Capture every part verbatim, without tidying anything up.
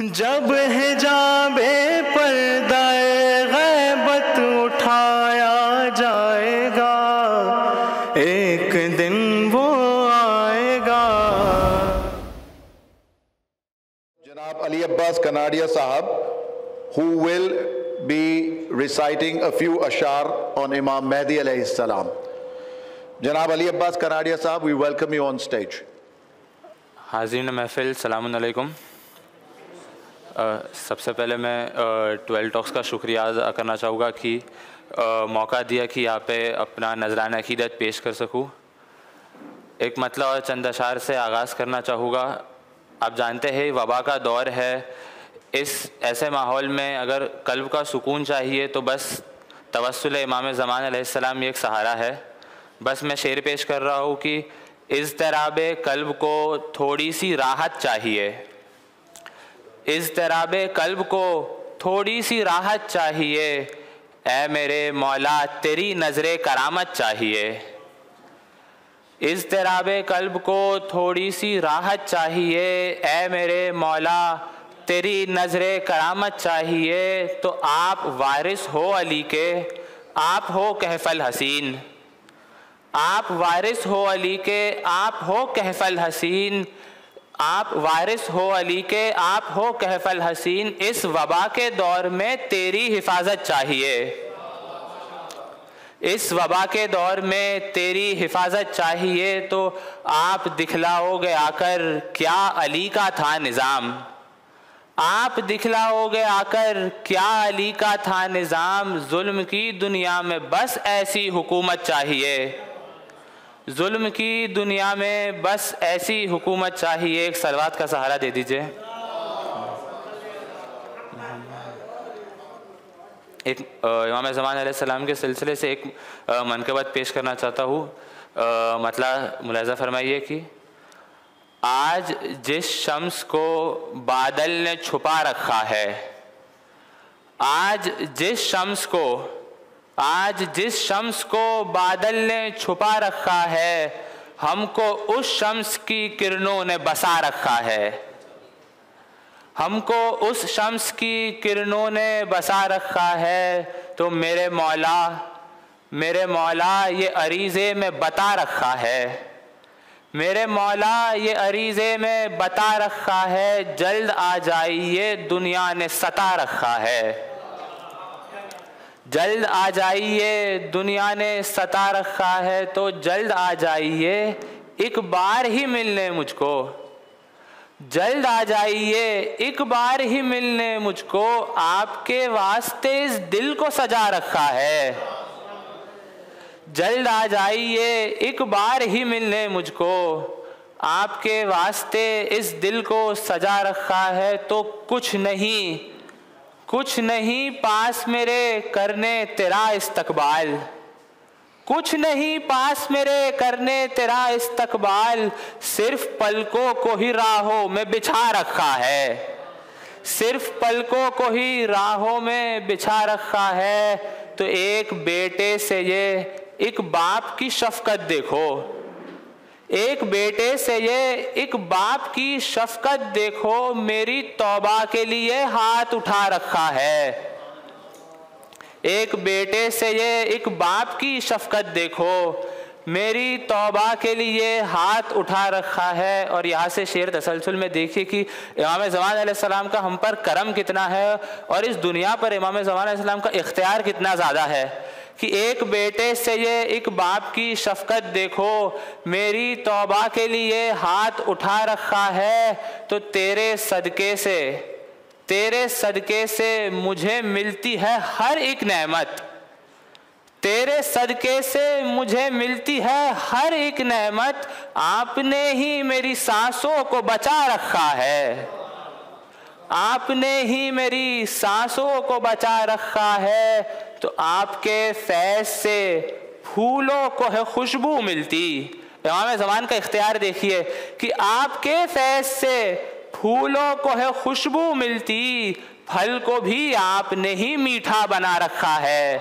जब हिजाबे पर्दाए गैबत उठाया जाएगा, एक दिन वो आएगा। जनाब अली अब्बास कनाडिया साहब, who will be reciting a few ashar on Imam Mahdi अलैहिस्सलाम। जनाब अली अब्बास कनाडिया साहब, we welcome you on stage। हाज़रीन महफिल, सलामुन अलैकुम। Uh, सबसे पहले मैं ट्वेल्व uh, टॉक्स का शुक्रिया अदा करना चाहूँगा कि uh, मौका दिया कि यहाँ पे अपना नजराना अक़ीदत पेश कर सकूँ। एक मतला और चंद अशार से आगाज़ करना चाहूँगा। आप जानते हैं वबा का दौर है, इस ऐसे माहौल में अगर कल्ब का सुकून चाहिए तो बस तवस्सुल इमाम ज़मान अलैहिस्सलाम एक सहारा है। बस मैं शेर पेश कर रहा हूँ कि इस तराबे कल्ब को थोड़ी सी राहत चाहिए, इस तराबे कल्ब को थोड़ी सी राहत चाहिए, ऐ मेरे मौला तेरी नजरे करामत चाहिए। इस तराबे कल्ब को थोड़ी सी राहत चाहिए, ऐ मेरे मौला तेरी नजरे करामत चाहिए। तो आप वारिस हो अली के, आप हो कहफल हसीन, आप वारिस हो अली के, आप हो कहफल हसीन, आप वारिस हो अली के, आप हो कहफल हसीन। इस वबा के दौर में तेरी हिफाजत चाहिए, इस वबा के दौर में तेरी हिफाजत चाहिए। तो आप दिखलाओगे आकर क्या अली का था निज़ाम, आप दिखलाओगे आकर क्या अली का था निज़ाम। जुल्म की दुनिया में बस ऐसी हुकूमत चाहिए, जुल्म की दुनिया में बस ऐसी हुकूमत चाहिए। एक सलवात का सहारा दे दीजिए। एक इमाम ज़मान अलैहिस्सलाम के सिलसिले से एक मनकबत पेश करना चाहता हूँ। मतला मुलाहिज़ा फरमाइए कि आज जिस शम्स को बादल ने छुपा रखा है, आज जिस शम्स को आज जिस शम्स को बादल ने छुपा रखा है, हमको उस शम्स की किरणों ने बसा रखा है, हमको उस शम्स की किरणों ने बसा रखा है। तो मेरे मौला मेरे मौला ये अरीज़े में बता रखा है, मेरे मौला ये अरीज़े में बता रखा है, जल्द आ जाइए दुनिया ने सता रखा है, जल्द आ जाइए दुनिया ने सता रखा है। तो जल्द आ जाइए एक बार ही मिलने मुझको, जल्द आ जाइए एक बार ही मिलने मुझको, आपके वास्ते इस दिल को सजा रखा है। जल्द आ जाइए एक बार ही मिलने मुझको, आपके वास्ते इस दिल को सजा रखा है। तो कुछ नहीं कुछ नहीं पास मेरे करने तेरा इस्तकबाल, कुछ नहीं पास मेरे करने तेरा इस्तकबाल, सिर्फ पलकों को ही राहों में बिछा रखा है, सिर्फ पलकों को ही राहों में बिछा रखा है। तो एक बेटे से ये एक बाप की शफकत देखो, एक बेटे से ये एक बाप की शफकत देखो, मेरी तौबा के लिए हाथ उठा रखा है। एक बेटे से ये एक बाप की शफकत देखो, मेरी तौबा के लिए हाथ उठा रखा है। और यहाँ से शेर तसलसुल में देखिए कि इमाम ज़मान अलैहिस्सलाम का हम पर करम कितना है और इस दुनिया पर इमाम ज़मान अलैहिस्सलाम का इख्तियार कितना ज़्यादा है कि एक बेटे से ये एक बाप की शफकत देखो, मेरी तौबा के लिए हाथ उठा रखा है। तो तेरे सदके से तेरे सदके से मुझे मिलती है हर एक नेमत, तेरे सदके से मुझे मिलती है हर एक नेमत, आपने ही मेरी सांसों को बचा रखा है, आपने ही मेरी सांसों को बचा रखा है। तो आपके फैज़ से फूलों को है खुशबू मिलती, इमाम ज़मान का इख्तियार देखिए कि आपके फैज़ से फूलों को है खुशबू मिलती, फल को भी आपने ही मीठा बना रखा है।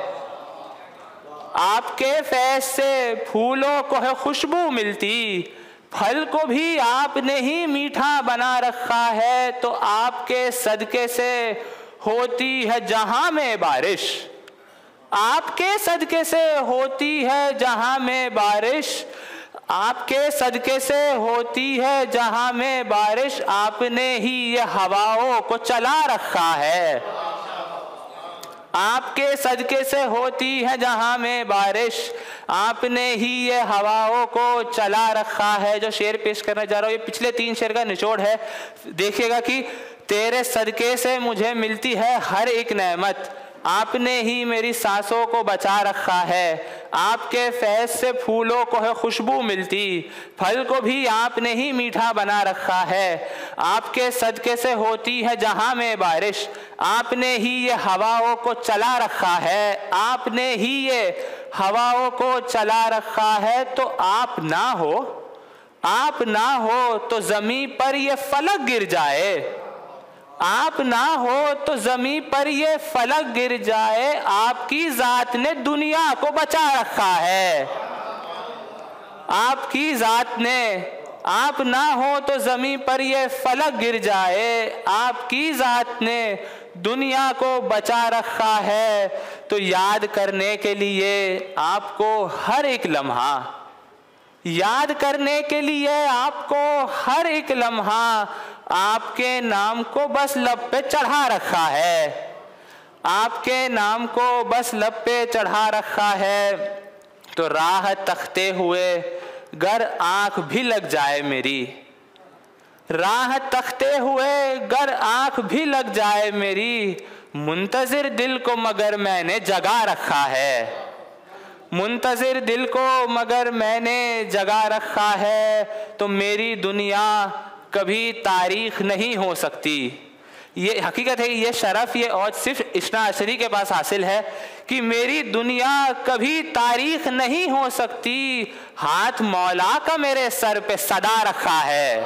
आपके फैज़ से फूलों को है खुशबू मिलती, फल को भी आपने ही मीठा बना रखा है, तो आपके सदके से होती है जहां में बारिश, आपके सदके से होती है जहां में बारिश, आपके सदके से होती है जहां में बारिश, आपने ही ये हवाओं को चला रखा है। आपके सदके से होती है जहां में बारिश, आपने ही ये हवाओं को चला रखा है। जो शेर पेश करने जा रहा हूँ ये पिछले तीन शेर का निचोड़ है, देखिएगा कि तेरे सदके से मुझे मिलती है हर एक नेमत, आपने ही मेरी सांसों को बचा रखा है, आपके फैज़ से फूलों को है खुशबू मिलती, फल को भी आपने ही मीठा बना रखा है, आपके सदके से होती है जहां में बारिश, आपने ही ये हवाओं को चला रखा है, आपने ही ये हवाओं को चला रखा है। तो आप ना हो, आप ना हो तो ज़मीं पर ये फलक गिर जाए, आप ना हो तो ज़मीं पर ये फलक गिर जाए, आपकी ज़ात ने दुनिया को बचा रखा है, आपकी ज़ात ने। आप ना हो तो ज़मीं पर ये फलक गिर जाए, आपकी ज़ात ने दुनिया को बचा रखा है। तो याद करने के लिए आपको हर एक लम्हा, याद करने के लिए आपको हर एक लम्हा, आपके नाम को बस लब पे चढ़ा रखा है, आपके नाम को बस लब पे चढ़ा रखा है। तो राह तकते हुए गर आँख भी लग जाए मेरी, राह तकते हुए गर आँख भी लग जाए मेरी, मुंतज़िर दिल को मगर मैंने जगा रखा है, मुंतज़िर दिल को मगर मैंने जगा रखा है। तो मेरी दुनिया कभी तारीख नहीं हो सकती। ये हकीकत है, ये शरफ़, ये और सिर्फ इस्ना अशरी के पास हासिल है कि मेरी दुनिया कभी तारीख नहीं हो सकती, हाथ मौला का मेरे सर पे सदा रखा है,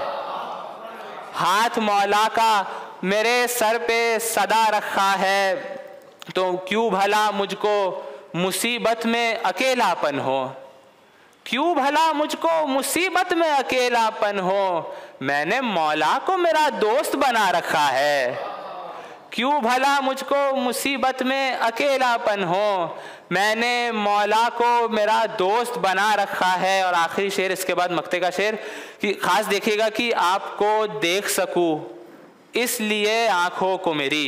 हाथ मौला का मेरे सर पे सदा रखा है। तो क्यों भला मुझको मुसीबत में अकेलापन हो, क्यों भला मुझको मुसीबत में अकेलापन हो, मैंने मौला को मेरा दोस्त बना रखा है, क्यों भला मुझको मुसीबत में अकेलापन हो, मैंने मौला को मेरा दोस्त बना रखा है। और आखिरी शेर इसके बाद मक्ते का शेर कि ख़ास देखिएगा कि आपको देख सकूं इसलिए आँखों को मेरी,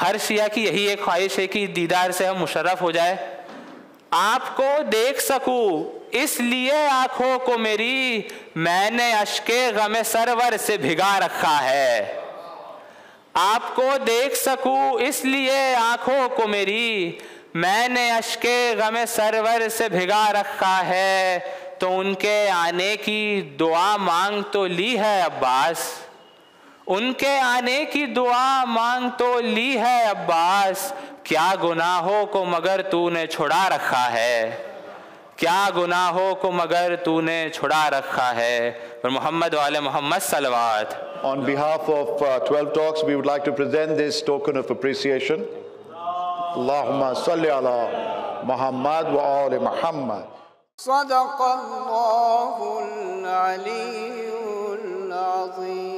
हर शिया की यही एक ख्वाहिश है कि दीदार से हम मुशर्रफ हो जाए। आपको देख सकूं इसलिए आँखों को मेरी, मैंने अश्के गमे सरवर से भिगा रखा है, आपको देख सकूं इसलिए आँखों को मेरी, मैंने अश्के गमे सरवर से भिगा रखा है। तो उनके आने की दुआ मांग तो ली है अब्बास, उनके आने की दुआ मांग तो ली है अब्बास, क्या गुनाहों को मगर तूने छुड़ा रखा है, क्या गुनाहों को मगर तूने छुड़ा रखा है। और मोहम्मद वाले Mohammad सलवात। On behalf of uh, twelve talks, we would like to present this token of appreciation. Allahumma salli ala Muhammad wa ala Muhammad. Sadaqallahul Aliyyul Azim.